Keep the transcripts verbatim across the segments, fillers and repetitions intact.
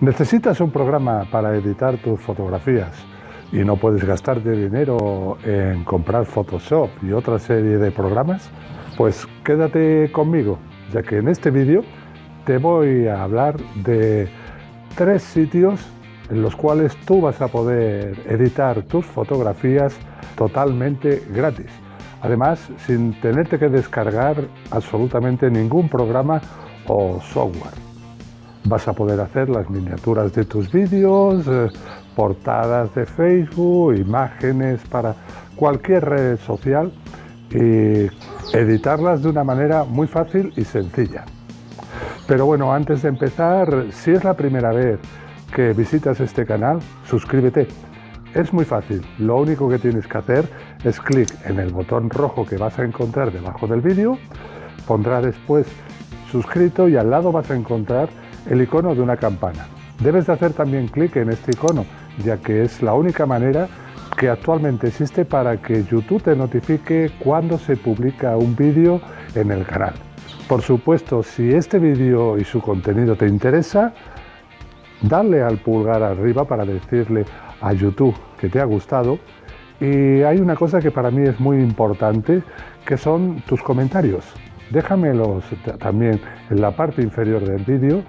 Necesitas un programa para editar tus fotografías y no puedes gastarte dinero en comprar Photoshop y otra serie de programas. Pues quédate conmigo, ya que en este vídeo te voy a hablar de tres sitios en los cuales tú vas a poder editar tus fotografías totalmente gratis. Además, sin tenerte que descargar absolutamente ningún programa o software. Vas a poder hacer las miniaturas de tus vídeos, eh, portadas de Facebook, imágenes para cualquier red social y editarlas de una manera muy fácil y sencilla. Pero bueno, antes de empezar, si es la primera vez que visitas este canal, suscríbete. Es muy fácil, lo único que tienes que hacer es clic en el botón rojo que vas a encontrar debajo del vídeo, pondrá después suscrito y al lado vas a encontrar el icono de una campana. Debes de hacer también clic en este icono, ya que es la única manera que actualmente existe para que YouTube te notifique cuando se publica un vídeo en el canal. Por supuesto, si este vídeo y su contenido te interesa, dale al pulgar arriba para decirle a YouTube que te ha gustado. Y hay una cosa que para mí es muy importante, que son tus comentarios. Déjamelos también en la parte inferior del vídeo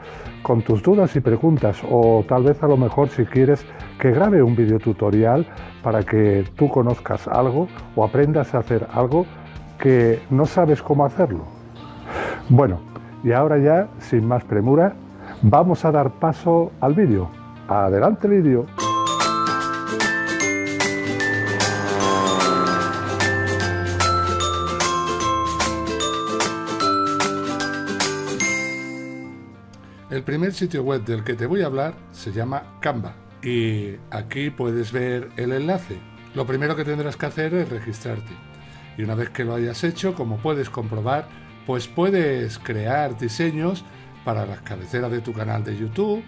con tus dudas y preguntas, o tal vez a lo mejor si quieres que grabe un vídeo tutorial para que tú conozcas algo o aprendas a hacer algo que no sabes cómo hacerlo. Bueno, y ahora ya, sin más premura, vamos a dar paso al vídeo. ¡Adelante vídeo! El primer sitio web del que te voy a hablar se llama Canva y aquí puedes ver el enlace. Lo primero que tendrás que hacer es registrarte y una vez que lo hayas hecho, como puedes comprobar, pues puedes crear diseños para las cabeceras de tu canal de YouTube,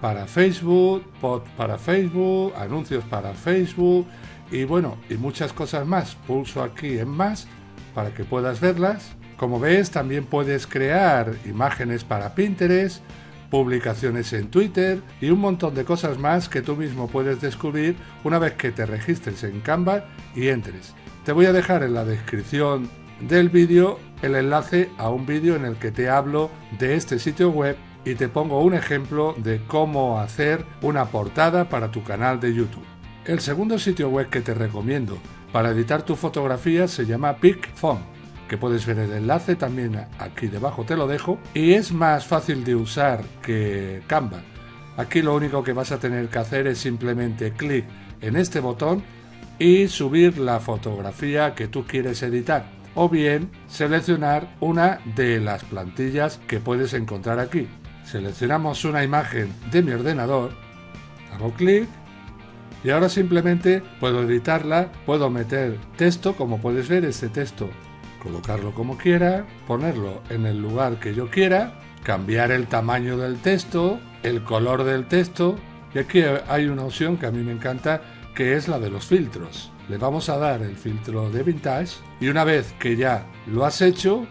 para Facebook, post para Facebook, anuncios para Facebook y bueno, y muchas cosas más. Pulso aquí en más para que puedas verlas. Como ves, también puedes crear imágenes para Pinterest, publicaciones en Twitter y un montón de cosas más que tú mismo puedes descubrir una vez que te registres en Canva y entres. Te voy a dejar en la descripción del vídeo el enlace a un vídeo en el que te hablo de este sitio web y te pongo un ejemplo de cómo hacer una portada para tu canal de YouTube. El segundo sitio web que te recomiendo para editar tus fotografías se llama PicFont, que puedes ver el enlace también aquí debajo, te lo dejo, y es más fácil de usar que Canva. Aquí lo único que vas a tener que hacer es simplemente clic en este botón y subir la fotografía que tú quieres editar, o bien seleccionar una de las plantillas que puedes encontrar aquí. Seleccionamos una imagen de mi ordenador, hago clic y ahora simplemente puedo editarla, puedo meter texto, como puedes ver este texto, colocarlo como quiera, ponerlo en el lugar que yo quiera, cambiar el tamaño del texto, el color del texto y aquí hay una opción que a mí me encanta que es la de los filtros. Le vamos a dar el filtro de vintage y una vez que ya lo has hecho,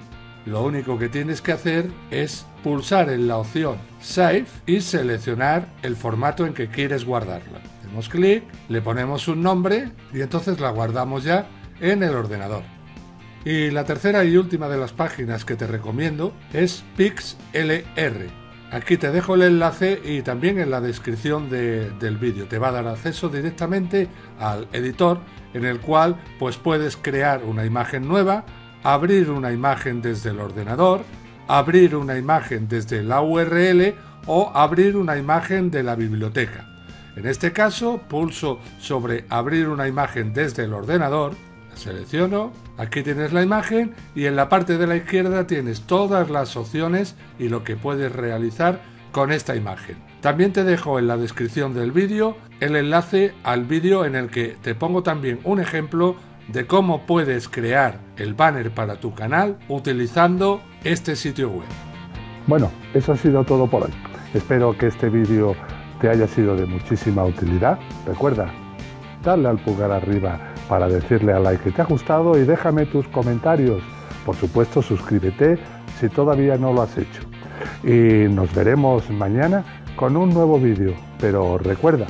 lo único que tienes que hacer es pulsar en la opción Save y seleccionar el formato en que quieres guardarla. Hacemos clic, le ponemos un nombre y entonces la guardamos ya en el ordenador. Y la tercera y última de las páginas que te recomiendo es PixLR. Aquí te dejo el enlace y también en la descripción de, del vídeo. Te va a dar acceso directamente al editor en el cual pues puedes crear una imagen nueva, abrir una imagen desde el ordenador, abrir una imagen desde la U R L o abrir una imagen de la biblioteca. En este caso pulso sobre abrir una imagen desde el ordenador, la selecciono, aquí tienes la imagen y en la parte de la izquierda tienes todas las opciones y lo que puedes realizar con esta imagen. También te dejo en la descripción del vídeo el enlace al vídeo en el que te pongo también un ejemplo de cómo puedes crear el banner para tu canal utilizando este sitio web. Bueno, eso ha sido todo por hoy. Espero que este vídeo te haya sido de muchísima utilidad. Recuerda, dale al pulgar arriba para decirle a like que te ha gustado y déjame tus comentarios. Por supuesto, suscríbete si todavía no lo has hecho. Y nos veremos mañana con un nuevo vídeo, pero recuerda,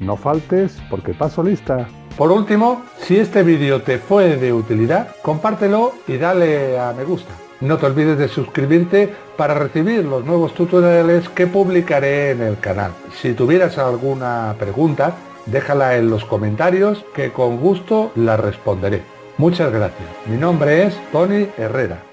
no faltes porque paso lista. Por último, si este vídeo te fue de utilidad, compártelo y dale a me gusta. No te olvides de suscribirte para recibir los nuevos tutoriales que publicaré en el canal. Si tuvieras alguna pregunta, déjala en los comentarios que con gusto la responderé. Muchas gracias. Mi nombre es Toni Herrera.